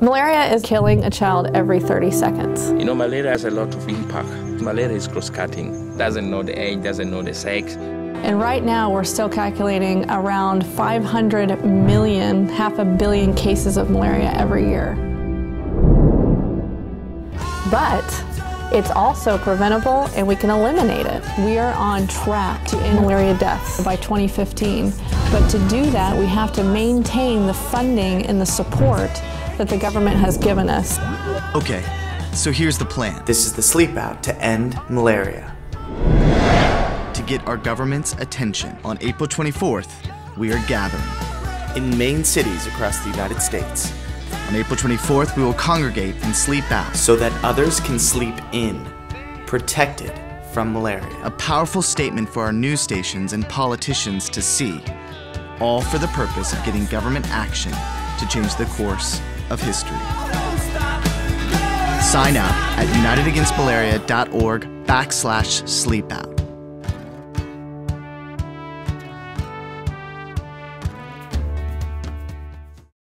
Malaria is killing a child every 30 seconds. You know, malaria has a lot of impact. Malaria is cross-cutting. Doesn't know the age, doesn't know the sex. And right now, we're still calculating around 500 million, half a billion cases of malaria every year. But it's also preventable, and we can eliminate it. We are on track to end malaria deaths by 2015. But to do that, we have to maintain the funding and the support that the government has given us. Okay, so here's the plan. This is the Sleep Out to end malaria. To get our government's attention, on April 24th, we are gathering in main cities across the United States. On April 24th, we will congregate and sleep out so that others can sleep in, protected from malaria. A powerful statement for our news stations and politicians to see, all for the purpose of getting government action to change the course of history. Sign up at unitedagainstmalaria.org/sleepout.